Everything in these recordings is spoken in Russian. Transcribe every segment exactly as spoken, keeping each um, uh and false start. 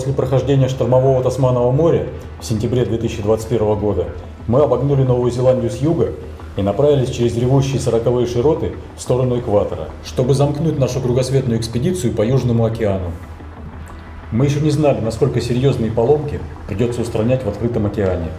после прохождения штормового Тасманового моря в сентябре две тысячи двадцать первого года мы обогнули Новую Зеландию с юга и направились через ревущие сороковые широты в сторону экватора, чтобы замкнуть нашу кругосветную экспедицию по Южному океану. Мы еще не знали, насколько серьезные поломки придется устранять в открытом океане.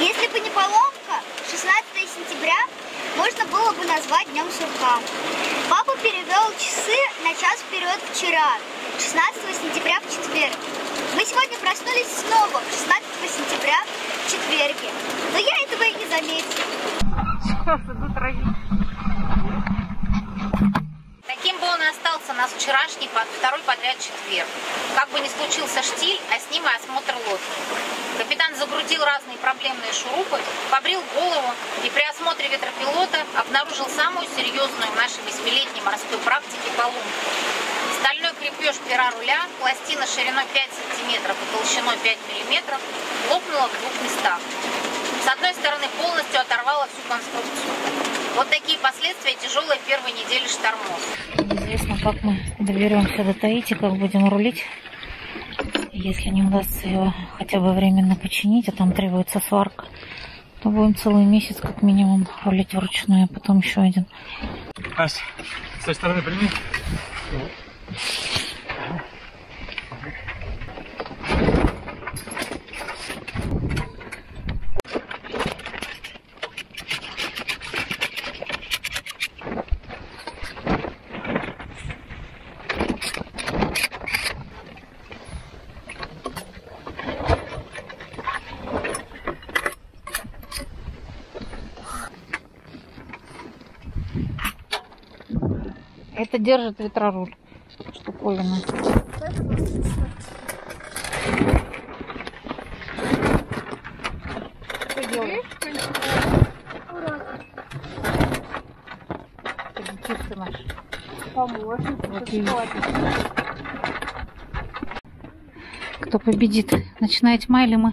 Если бы не поломка, шестнадцатое сентября можно было бы назвать днем сурка. Папа перевел часы на час вперед вчера, шестнадцатого сентября в четверг. Мы сегодня проснулись снова, шестнадцатого сентября в четверге. Но я этого и не заметила. Сейчас идут родители. Таким бы он и остался наш вчерашний второй подряд четверг. Как бы ни случился штиль, а с ним и осмотр лодки. Капитан загрузил разные проблемные шурупы, побрил голову и при осмотре ветропилота обнаружил самую серьезную в нашей восьмилетней морской практике поломку. Стальной крепеж пера руля, пластина шириной пять сантиметров и толщиной пять миллиметров, лопнула в двух местах. С одной стороны полностью оторвала всю конструкцию. Вот такие последствия тяжелой первой недели штормов. Неизвестно, как мы доберемся до Таити, как будем рулить. Если не удастся его хотя бы временно починить, а там требуется сварка, то будем целый месяц как минимум рулить вручную, а потом еще один. Настя, с той стороны прими. Это держит ветроруль, штуковина. Что делаешь? Птица наша. Помощница. Кто победит? Ночная тьма или мы?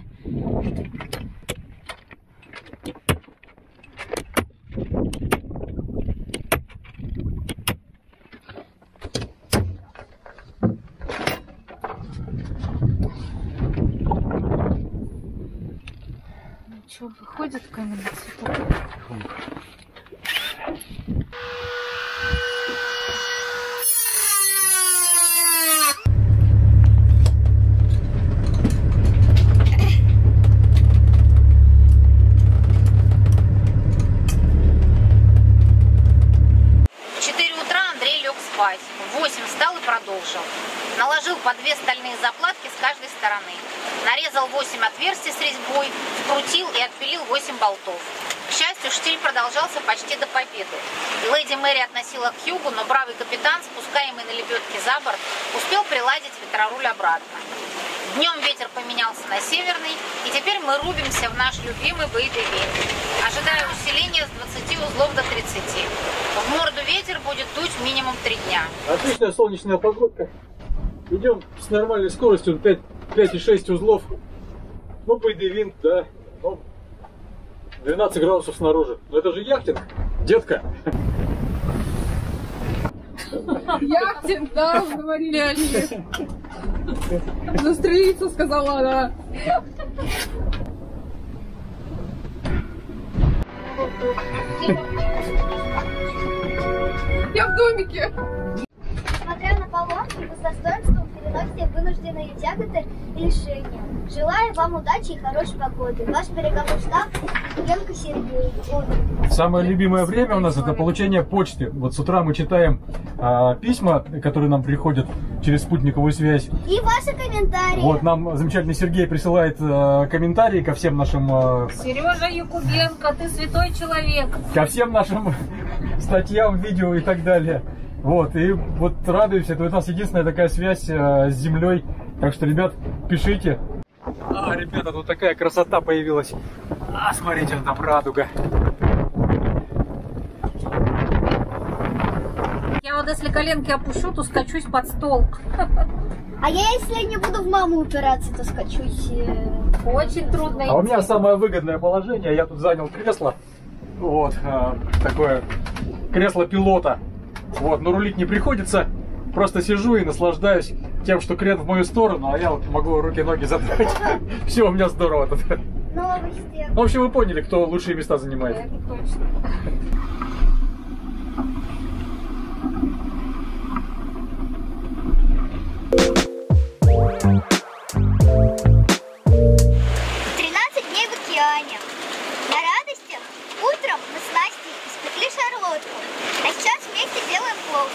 Выходит каменный цветок. В четыре утра Андрей лег спать. В восемь встал и продолжил. Наложил по две стальные заплатки с каждой стороны. Нарезал восемь отверстий с резьбой, вкрутил и отпилил восемь болтов. К счастью, штиль продолжался почти до победы. Леди Мэри относила к югу, но бравый капитан, спускаемый на лебедке за борт, успел приладить ветроруль обратно. Днем ветер поменялся на северный, и теперь мы рубимся в наш любимый боевик, ожидая усиления с двадцати узлов до тридцати. В морду ветер будет дуть минимум три дня. Отличная солнечная погодка. Идем с нормальной скоростью пять и шесть узлов, ну, бейдевинт, да, ну, двенадцать градусов снаружи. Но это же яхтинг, детка. Яхтинг, да, говорили они. Застрелиться, сказала она. Я в домике. Смотря на поломки, вы с достоинством переносите вынужденные тяготы и лишения. Желаю вам удачи и хорошей погоды. Ваш береговой штаб Ленка Сергей. Самое любимое время у нас это получение почты. Вот с утра мы читаем а, письма, которые нам приходят через спутниковую связь. И ваши комментарии. Вот нам замечательный Сергей присылает а, комментарии ко всем нашим... А... Сережа Якубенко, ты святой человек. Ко всем нашим статьям, видео и так далее. Вот, и вот радуемся, это у нас единственная такая связь э, с землей. Так что, ребят, пишите. А, ребята, тут такая красота появилась. А, смотрите, там радуга. Я вот если коленки опущу, то скачусь под стол. А я, если не буду в маму упираться, то скачусь. Очень трудно. А у меня самое выгодное положение. Я тут занял кресло. Вот. Такое кресло пилота. Вот. Но рулить не приходится. Просто сижу и наслаждаюсь тем, что крен в мою сторону, а я вот могу руки-ноги задрать. Все, у меня здорово тут. В общем, вы поняли, кто лучшие места занимает. Это точно. тринадцать дней в океане. На радостях утром мы с Настей испекли шарлотку, а сейчас вместе делаем плов.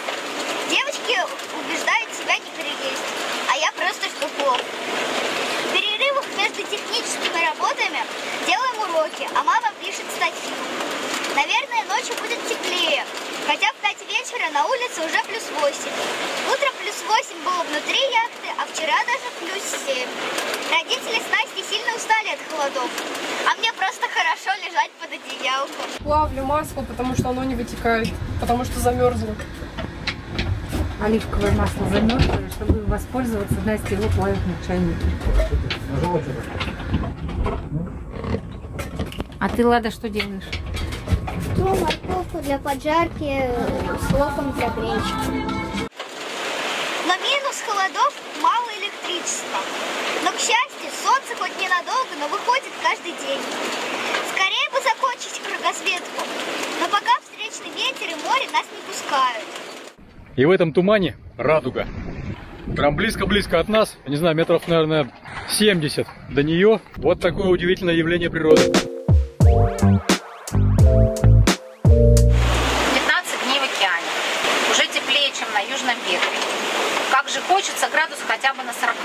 Девочки убеждают себя не переесть, а я просто жду плов. В перерывах между техническими работами делаем уроки, а мама пишет статьи. Наверное, ночью будет теплее, хотя в пять вечера на улице уже плюс восемь. Утром плюс восемь было внутри яхты, а вчера даже плюс семь. Родители с Настей сильно устали от холодов, а мне просто хорошо лежать под одеялком. Плавлю масло, потому что оно не вытекает, потому что замерзло. Оливковое масло замерзло, чтобы воспользоваться, Настя его плавит на чайнике. А ты, Лада, что делаешь? Морковку для поджарки с луком для гречки. Но минус холодов – мало электричества. Но, к счастью, солнце хоть ненадолго, но выходит каждый день. Скорее бы закончить кругосветку, но пока встречный ветер и море нас не пускают. И в этом тумане радуга. Прям близко-близко от нас, не знаю, метров, наверное, семьдесят до нее. Вот такое удивительное явление природы. Хочется градус хотя бы на сорок.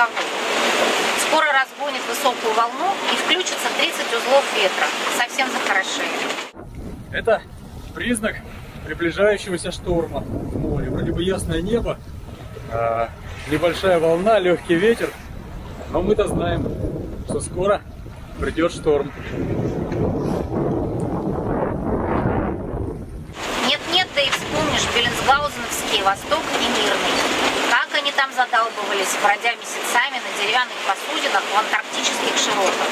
Скоро разгонит высокую волну и включится тридцать узлов ветра. Совсем захорошеет. Это признак приближающегося шторма в море. Вроде бы ясное небо, небольшая волна, легкий ветер. Но мы-то знаем, что скоро придет шторм. Нет-нет, да и вспомнишь Беллинсгаузеновский Восток и Мирный. Они там задалбывались, бродя месяцами на деревянных посудинах в антарктических широтах.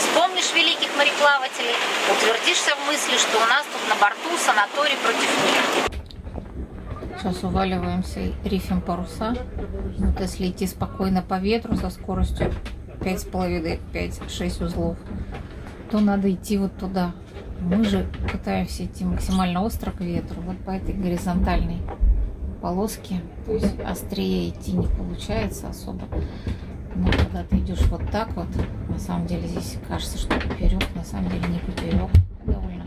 Вспомнишь великих мореплавателей, утвердишься в мысли, что у нас тут на борту санаторий против них. Сейчас уваливаемся и рифим паруса. Вот если идти спокойно по ветру со скоростью пять с половиной — шесть узлов, то надо идти вот туда. Мы же пытаемся идти максимально остро к ветру, вот по этой горизонтальной полоски, то есть острее идти не получается особо. Но когда ты идешь вот так вот, на самом деле здесь кажется, что поперек, на самом деле не поперек, довольно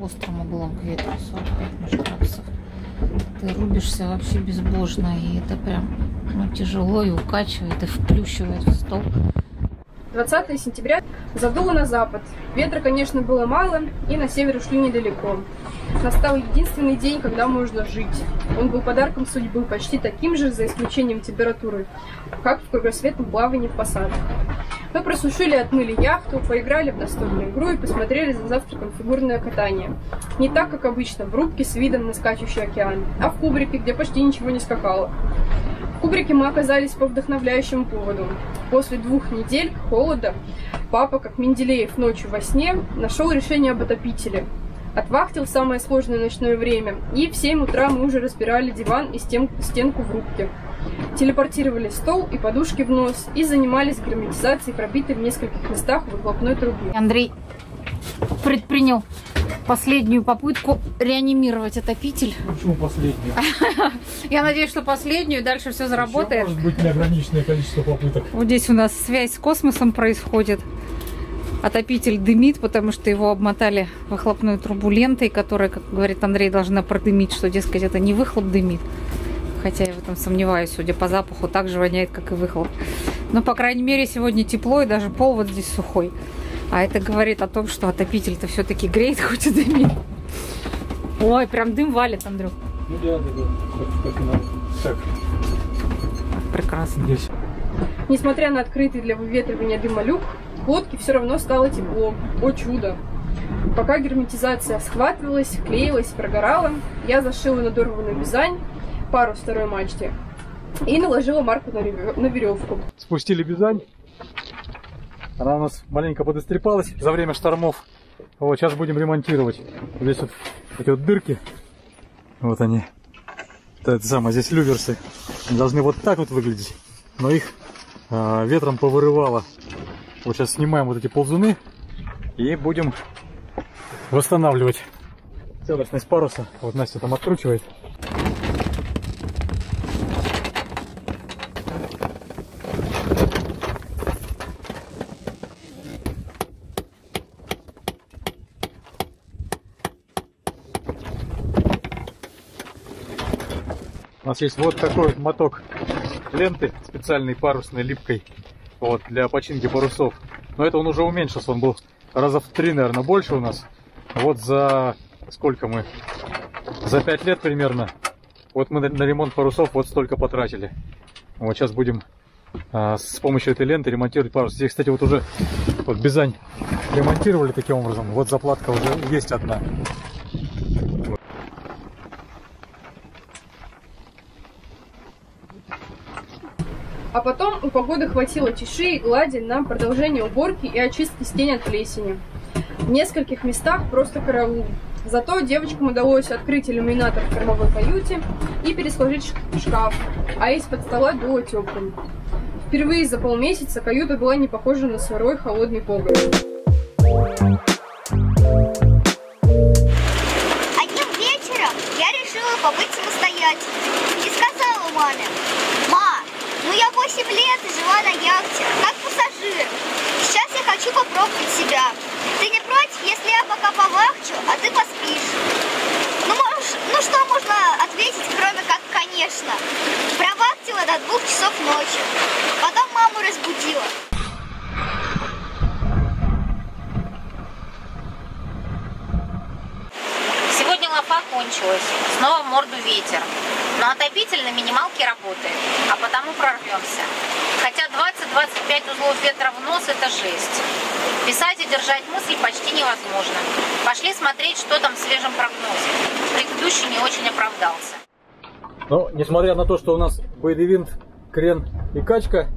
острым углом к ветру, сорок пять градусов. Ты рубишься вообще безбожно, и это прям, ну, тяжело, и укачивает, и вплющивает в стол. двадцатое сентября задуло на запад. Ветра, конечно, было мало, и на север ушли недалеко. Настал единственный день, когда можно жить. Он был подарком судьбы, почти таким же, за исключением температуры, как в кругосветном плавании в посадках. Мы просушили и отмыли яхту, поиграли в настольную игру и посмотрели за завтраком фигурное катание. Не так, как обычно, в рубке с видом на скачущий океан, а в кубрике, где почти ничего не скакало. В кубрике мы оказались по вдохновляющему поводу. После двух недель холода папа, как Менделеев ночью во сне, нашел решение об отопителе. Отвахтил самое сложное ночное время, и в семь утра мы уже разбирали диван и стенку в рубке. Телепортировали стол и подушки в нос и занимались герметизацией, пробитой в нескольких местах выхлопной трубы. Андрей предпринял последнюю попытку реанимировать отопитель. Почему последнюю? Я надеюсь, что последнюю, дальше все заработает. Может быть, неограниченное количество попыток. Вот здесь у нас связь с космосом происходит. Отопитель дымит, потому что его обмотали выхлопную трубу лентой, которая, как говорит Андрей, должна продымить, что, дескать, это не выхлоп дымит. Хотя я в этом сомневаюсь, судя по запаху, так же воняет, как и выхлоп. Но, по крайней мере, сегодня тепло, и даже пол вот здесь сухой. А это говорит о том, что отопитель-то все-таки греет, хоть и дымит. Ой, прям дым валит, Андрюх. Ну да, да, да. Как надо. Так. Прекрасно. Здесь. Несмотря на открытый для выветривания дыма люк, в лодке все равно стало тепло. О чудо! Пока герметизация схватывалась, клеилась, прогорала, я зашила надорванную вязань, пару второй мачте и наложила марку на, рев... на веревку. Спустили бизань. Она у нас маленько подострепалась за время штормов. Вот, сейчас будем ремонтировать. Здесь вот эти вот дырки. Вот они. Это самое, здесь люверсы. Они должны вот так вот выглядеть. Но их э, ветром повырывало. Вот сейчас снимаем вот эти ползуны и будем восстанавливать целостность паруса. Вот Настя там откручивает. У нас есть вот такой вот моток ленты специальной парусной липкой, вот, для починки парусов. Но это он уже уменьшился, он был раза в три, наверное, больше у нас. Вот за сколько мы? За пять лет примерно. Вот мы на ремонт парусов вот столько потратили. Вот сейчас будем а, с помощью этой ленты ремонтировать парус. Здесь, кстати, вот уже вот бизань ремонтировали таким образом. Вот заплатка уже есть одна. А потом погоды хватило тиши и глади на продолжение уборки и очистки стен от плесени. В нескольких местах просто караул. Зато девочкам удалось открыть иллюминатор в кормовой каюте и пересложить шкаф, а из-под стола дуло теплым. Впервые за полмесяца каюта была не похожа на сырой холодный погреб. Одним вечером я решила побыть самостоятельной и сказала маме: «Ма, ну я восемь лет и жила на яхте, как пассажир. Сейчас я хочу попробовать себя. Ты не против, если я пока повахчу, а ты поспишь?» Ну, можешь, ну что можно ответить, кроме как «конечно». Провахтила до двух часов ночи. Потом маму разбудила. Сегодня лапа кончилась. Снова в морду ветер. Но отопитель на минималке работает, а потому прорвемся. Хотя двадцать-двадцать пять узлов ветра в нос – это жесть. Писать и держать мысли почти невозможно. Пошли смотреть, что там в свежем прогнозе. Предыдущий не очень оправдался. Ну, несмотря на то, что у нас боевый винт, крен и качка,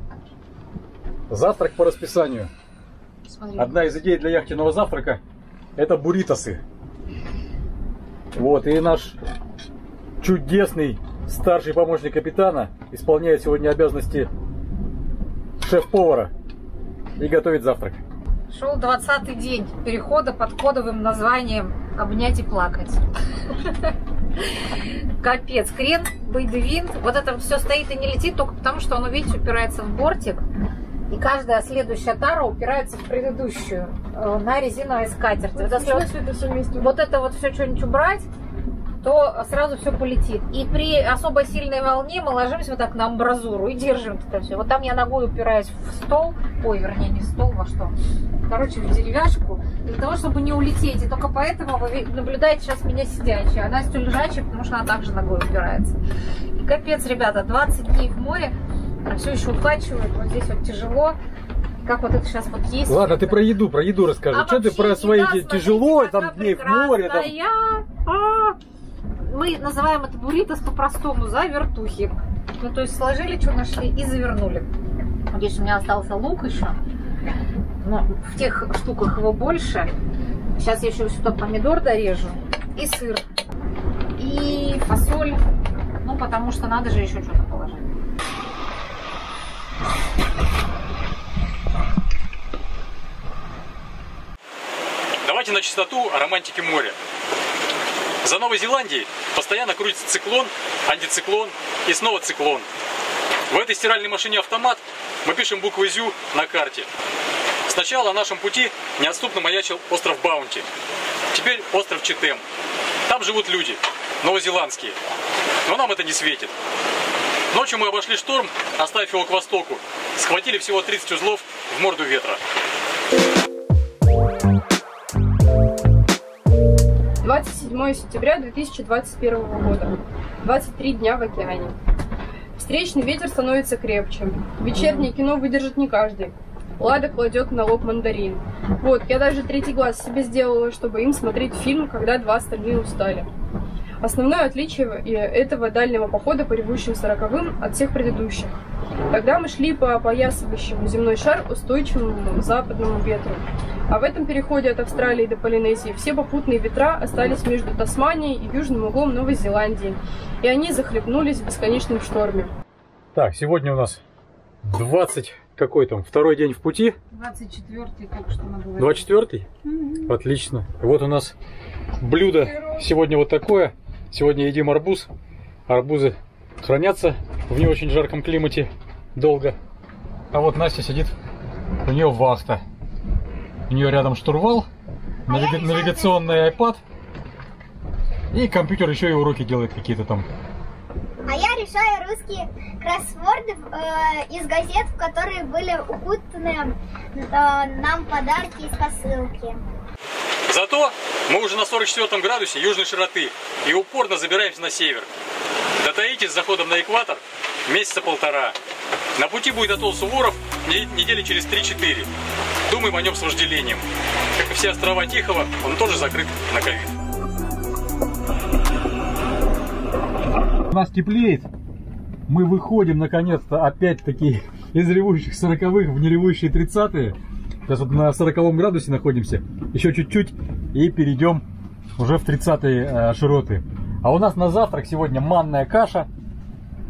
завтрак по расписанию. Смотри. Одна из идей для яхтенного завтрака – это буритосы. Вот, и наш чудесный старший помощник капитана исполняет сегодня обязанности шеф-повара и готовит завтрак. Шел двадцатый день перехода под кодовым названием «Обнять и плакать». Капец, крен, бейдевинт, вот это все стоит и не летит только потому, что оно, видите, упирается в бортик. И каждая следующая тара упирается в предыдущую на резиновой скатерти. Вот это вот все что-нибудь убрать, то сразу все полетит. И при особо сильной волне мы ложимся вот так на амбразуру и держим это все. Вот там я ногой упираюсь в стол, ой, вернее, не в стол, во что, короче, в деревяшку, для того, чтобы не улететь. И только поэтому вы наблюдаете сейчас меня сидячая, а Настю лежачая, потому что она также ногой упирается. И капец, ребята, двадцать дней в море, все еще укачивает, вот здесь вот тяжело. Как вот это сейчас вот есть. Ладно, это... ты про еду, про еду расскажи. А что ты про свои еда, тяжело, там дней в море, там... Мы называем это буритос по-простому, завертухи. Ну, то есть сложили, что нашли, и завернули. Здесь у меня остался лук еще. Но в тех штуках его больше. Сейчас я еще сюда помидор дорежу. И сыр. И фасоль. Ну, потому что надо же еще что-то положить. Давайте на чистоту о романтике моря. За Новой Зеландией постоянно крутится циклон, антициклон и снова циклон. В этой стиральной машине «Автомат» мы пишем букву «Зю» на карте. Сначала на нашем пути неотступно маячил остров Баунти. Теперь остров Читэм. Там живут люди, новозеландские. Но нам это не светит. Ночью мы обошли шторм, оставив его к востоку. Схватили всего тридцать узлов в морду ветра. двадцать седьмое сентября две тысячи двадцать первого года. двадцать три дня в океане. Встречный ветер становится крепче. Вечернее кино выдержит не каждый. Лада кладет на лоб мандарин. Вот, я даже третий глаз себе сделала, чтобы им смотреть фильм, когда два остальные устали. Основное отличие этого дальнего похода по ревущим сороковым от всех предыдущих. Тогда мы шли по опоясывающему земной шар устойчивому западному ветру. А в этом переходе от Австралии до Полинезии все попутные ветра остались между Тасманией и южным углом Новой Зеландии. И они захлебнулись в бесконечном шторме. Так, сегодня у нас двадцать... Какой там? Второй день в пути? двадцать четвёртый, как что мы говорили. двадцать четвёртый? Mm-hmm. Отлично. Вот у нас блюдо сегодня вот такое. Сегодня едим арбуз. Арбузы хранятся в не очень жарком климате долго. А вот Настя сидит, у нее вахта. У нее рядом штурвал, навига... навигационный iPad. И компьютер еще и уроки делает какие-то там. А я решаю русские кроссворды э, из газет, в которые были укутаны э, нам подарки из посылки. Зато мы уже на сорок четвёртом градусе южной широты и упорно забираемся на север. До Таити с заходом на экватор месяца полтора. На пути будет атолл Суворов недели через три-четыре. Думаем о нем с вожделением. Как и все острова Тихого, он тоже закрыт на ковид. У нас теплеет, мы выходим наконец-то опять-таки из ревущих сороковых в неревущие тридцатые. Сейчас вот на сороковом градусе находимся, еще чуть-чуть и перейдем уже в тридцатые широты. А у нас на завтрак сегодня манная каша.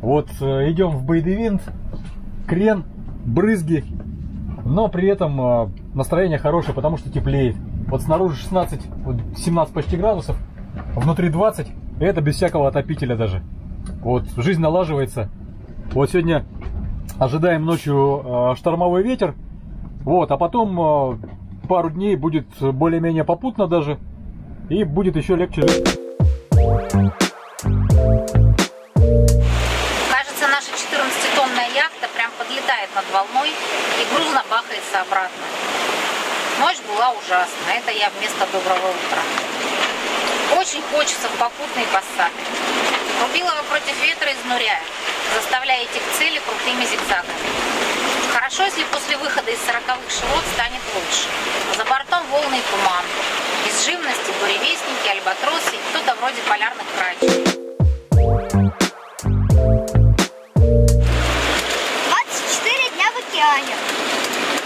Вот идем в бейдевинт, крен, брызги, но при этом настроение хорошее, потому что теплеет. Вот снаружи шестнадцать, семнадцать почти градусов, внутри двадцать, и это без всякого отопителя даже. Вот, жизнь налаживается. Вот сегодня ожидаем ночью штормовой ветер. Вот, а потом пару дней будет более-менее попутно даже. И будет еще легче. Кажется, наша четырнадцатитонная яхта прям подлетает над волной и грузно бахается обратно. Ночь была ужасна. Это я вместо доброго утра. Очень хочется в попутные пассаты. Рубила вы против ветра, изнуряя, заставляя идти к цели крутыми зигзагами. Хорошо, если после выхода из сороковых широт станет лучше. За бортом волны и туман. Из живности буревестники, альбатросы и кто-то вроде полярных крачей. двадцать четыре дня в океане.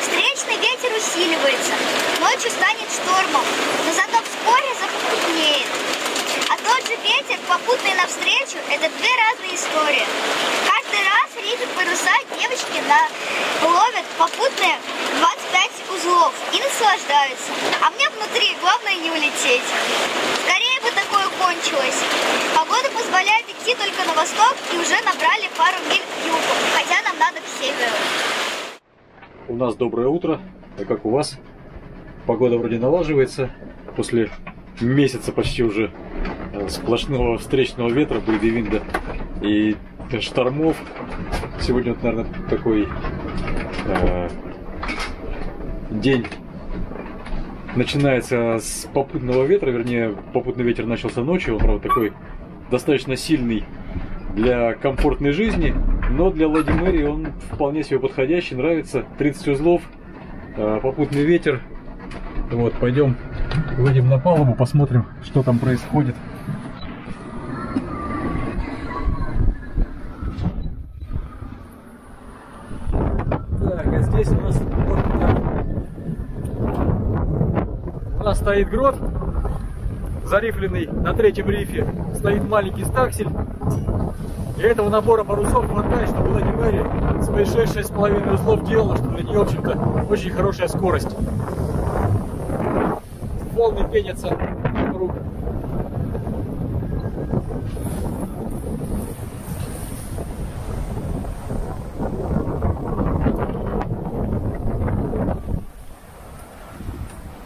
Встречный ветер усиливается. Ночью станет штормом, но зато вскоре запутнеет. А тот же ветер, попутный навстречу, это две разные истории. Каждый раз режут паруса, девочки на... ловят попутные двадцать пять узлов и наслаждаются. А мне внутри главное не улететь. Скорее бы такое кончилось. Погода позволяет идти только на восток и уже набрали пару миль к югу, хотя нам надо к северу. У нас доброе утро, а как у вас? Погода вроде налаживается после месяца почти уже сплошного встречного ветра, бейдевинда и штормов. Сегодня, вот, наверное, такой э, день начинается с попутного ветра, вернее, попутный ветер начался ночью, он, правда, такой достаточно сильный для комфортной жизни, но для Леди Мэри он вполне себе подходящий, нравится. тридцать узлов, э, попутный ветер. Вот, пойдем, выйдем на палубу, посмотрим, что там происходит. Так, а здесь у нас вот так. У нас стоит грот, зарифленный на третьем рифе. Стоит маленький стаксель. И этого набора парусов хватает, чтобы Леди Мэри свои шесть-шесть с половиной узлов делала, что для нее, в общем-то, очень хорошая скорость. Волны пенятся вокруг.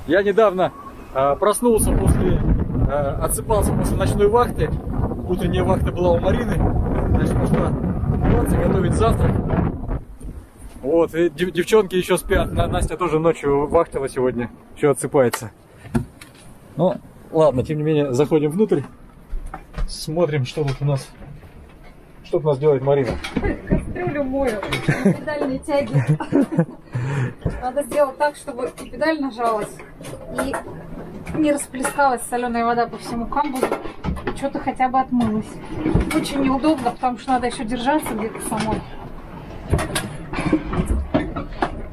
Я недавно э, проснулся после, э, отсыпался после ночной вахты. Утренняя вахта была у Марины. Значит, пошла готовить завтрак. Вот, и дев девчонки еще спят. Настя тоже ночью вахтила сегодня, еще отсыпается. Ну, ладно, тем не менее, заходим внутрь, смотрим, что тут у нас, что тут у нас делает Марина. Кастрюлю мою, педальные тяги. Надо сделать так, чтобы педаль нажалась, и не расплескалась соленая вода по всему камбузу, что-то хотя бы отмылось. Очень неудобно, потому что надо еще держаться где-то самой.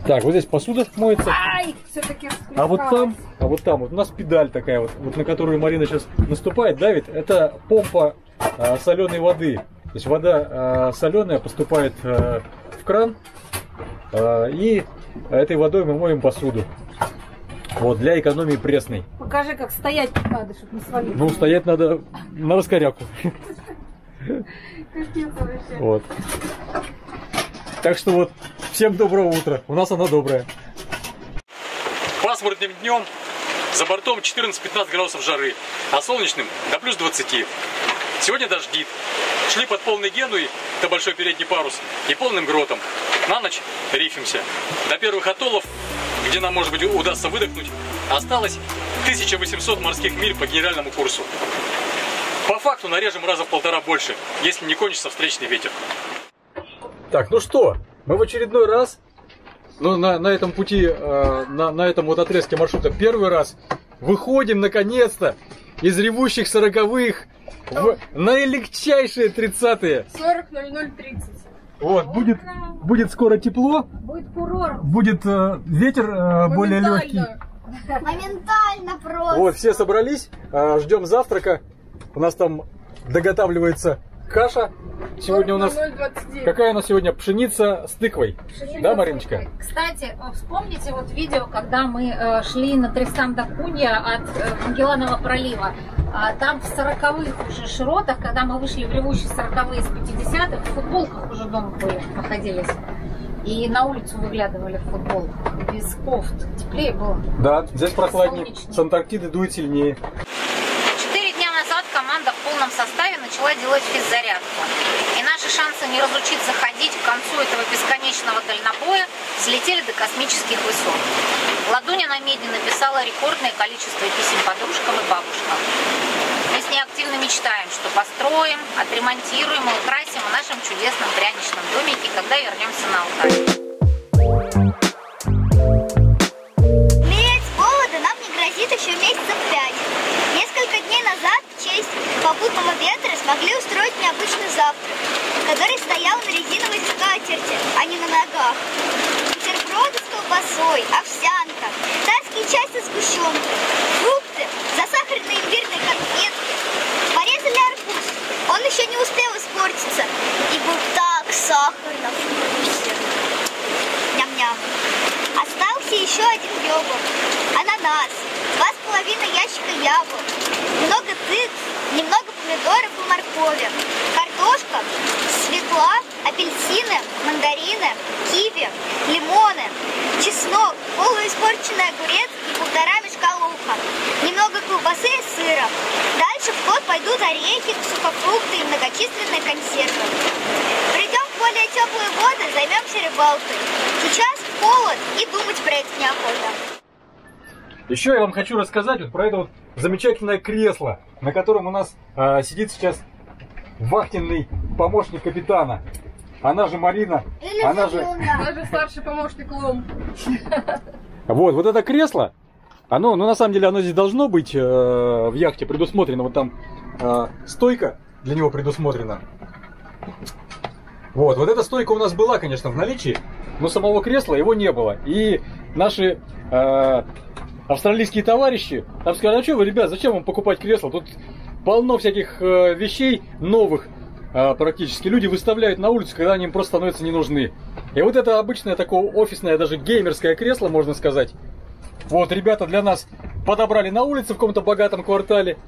Так, вот здесь посуда моется. Ай, все-таки а вот там, а вот там вот у нас педаль такая вот, вот на которую Марина сейчас наступает, давит. Это помпа а, соленой воды. То есть вода а, соленая поступает а, в кран, а, и этой водой мы моем посуду. Вот, для экономии пресной. Покажи, как стоять надо, чтобы не свалить. Ну, стоять надо на раскоряку. Вот. Так что вот, всем доброго утра. У нас она добрая. Пасмурным днем за бортом четырнадцать-пятнадцать градусов жары, а солнечным до плюс двадцати. Сегодня дождит. Шли под полной Генуей, это большой передний парус, и полным гротом. На ночь рифимся. До первых атоллов, где нам, может быть, удастся выдохнуть, осталось тысяча восемьсот морских миль по генеральному курсу. По факту нарежем раза в полтора больше, если не кончится встречный ветер. Так, ну что, мы в очередной раз, ну, на, на этом пути, э, на, на этом вот отрезке маршрута первый раз выходим, наконец-то, из ревущих сороковых в, на легчайшие тридцатые. сорок ноль ноль тридцать. Вот, будет, будет скоро тепло, будет курорт, будет э, ветер э, более легкий. Моментально просто. Вот, все собрались, э, ждем завтрака. У нас там доготавливается каша. Сегодня у нас... Какая у нас сегодня? Пшеница с тыквой. Пшеница, да, Мариночка? Кстати, вспомните вот видео, когда мы э, шли на Тристан-да-Кунья от э, Магелланова пролива. Там в сороковых уже широтах, когда мы вышли в ревущие сороковые из пятидесятых, в футболках уже дома были, находились. И на улицу выглядывали в футболках, без кофт. Теплее было. Да, здесь прохладнее. Солнечнее. С Антарктиды дует сильнее. Четыре дня назад команда в полном составе начала делать физзарядку. И наши шансы не разучиться ходить к концу этого бесконечного дальнобоя слетели до космических высот. Ладуня на медне написала рекордное количество писем подружкам и бабушкам. Мы с ней активно мечтаем, что построим, отремонтируем и украсим в нашем чудесном пряничном домике, когда вернемся на Алтай. Мерять холода нам не грозит еще месяцев пять. Несколько дней назад в честь попутного ветра смогли устроить необычный завтрак, который стоял на резиновой скатерти, а не на ногах. Бутерброды с колбасой, овсянка, тайский чай со сгущенкой, фрукты, засахаренные имбирные конфетки. Порезали арбуз, он еще не успел испортиться, и был так сахарно вкусен. Ням-ням. Остался еще один йогурт, ананас, два с половиной ящика яблок, много тыкв, немного помидоров и моркови, картошка, свекла, апельсины, мандарины, киви, лимоны, чеснок, полуиспорченный огурец и полтора мешка лука, немного колбасы и сыра. Дальше в ход пойдут орехи, сухофрукты и многочисленные консервы. Придем в более теплые воды, займемся рыбалкой. Сейчас холод и думать про это неохота. Еще я вам хочу рассказать вот про это вот замечательное кресло, на котором у нас э, сидит сейчас вахтенный помощник капитана. Она же Марина. Или она же... она же старший помощник Лом. Вот, вот это кресло, оно, ну на самом деле оно здесь должно быть э, в яхте предусмотрено. Вот там э, стойка для него предусмотрена. Вот, вот эта стойка у нас была, конечно, в наличии, но самого кресла его не было. И наши... Э, австралийские товарищи там сказали: а что вы, ребят, зачем вам покупать кресло? Тут полно всяких э, вещей новых э, практически. Люди выставляют на улицу, когда они им просто становятся не нужны. И вот это обычное такое офисное, даже геймерское кресло, можно сказать. Вот, ребята для нас подобрали на улице в каком-то богатом квартале.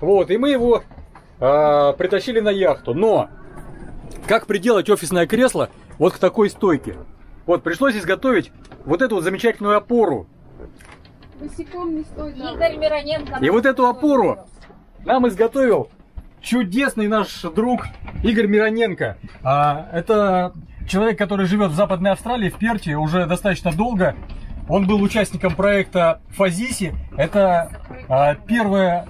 Вот, и мы его э, притащили на яхту. Но как приделать офисное кресло вот к такой стойке? Вот, пришлось изготовить вот эту вот замечательную опору. Босиком не стоит. Игорь Мироненко. И вот эту опору нам изготовил чудесный наш друг Игорь Мироненко. А, это человек, который живет в Западной Австралии, в Перте, уже достаточно долго. Он был участником проекта Фазиси. Это а, первая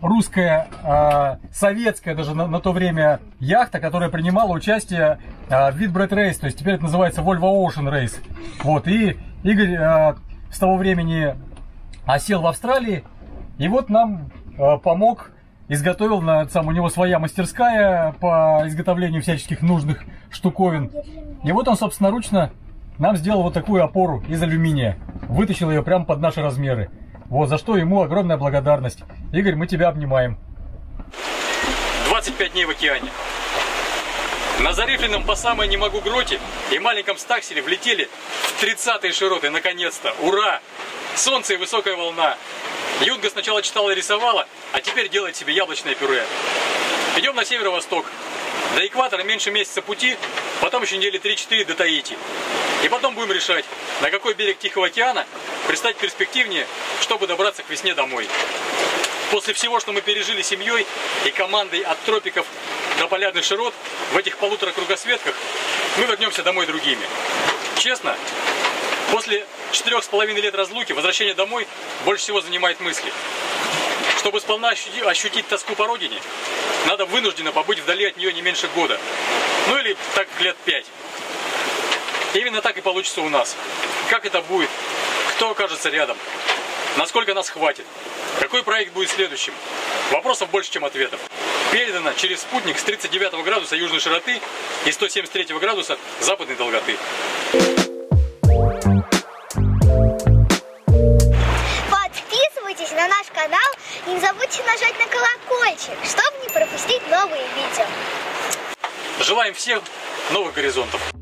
русская, а, советская даже на, на то время яхта, которая принимала участие а, в Витбрет Рейс. То есть теперь это называется Volvo Ocean Race. Вот, и Игорь а, с того времени осел в Австралии, И вот нам э, помог, изготовил, на, сам, у него своя мастерская по изготовлению всяческих нужных штуковин. И вот он собственноручно нам сделал вот такую опору из алюминия. Вытащил ее прямо под наши размеры. Вот, за что ему огромная благодарность. Игорь, мы тебя обнимаем. двадцать пять дней в океане. На зарифленном по самой не могу гроте и маленьком стакселе влетели в тридцатые широты, наконец-то. Ура! Солнце и высокая волна. Юнга сначала читала и рисовала, а теперь делает себе яблочное пюре. Идем на северо-восток. До экватора меньше месяца пути, потом еще недели три-четыре до Таити. И потом будем решать, на какой берег Тихого океана пристать перспективнее, чтобы добраться к весне домой. После всего, что мы пережили семьей и командой от тропиков до полярных широт в этих полутора кругосветках, мы вернемся домой другими. Честно, после четырех с половиной лет разлуки возвращение домой больше всего занимает мысли. Чтобы сполна ощути, ощутить тоску по родине, надо вынужденно побыть вдали от нее не меньше года. Ну или так лет пять. Именно так и получится у нас. Как это будет? Кто окажется рядом? Насколько нас хватит? Какой проект будет следующим? Вопросов больше, чем ответов. Передано через спутник с тридцать девятого градуса южной широты и сто семьдесят третьего градуса западной долготы. Подписывайтесь на наш канал и не забудьте нажать на колокольчик, чтобы не пропустить новые видео. Желаем всем новых горизонтов.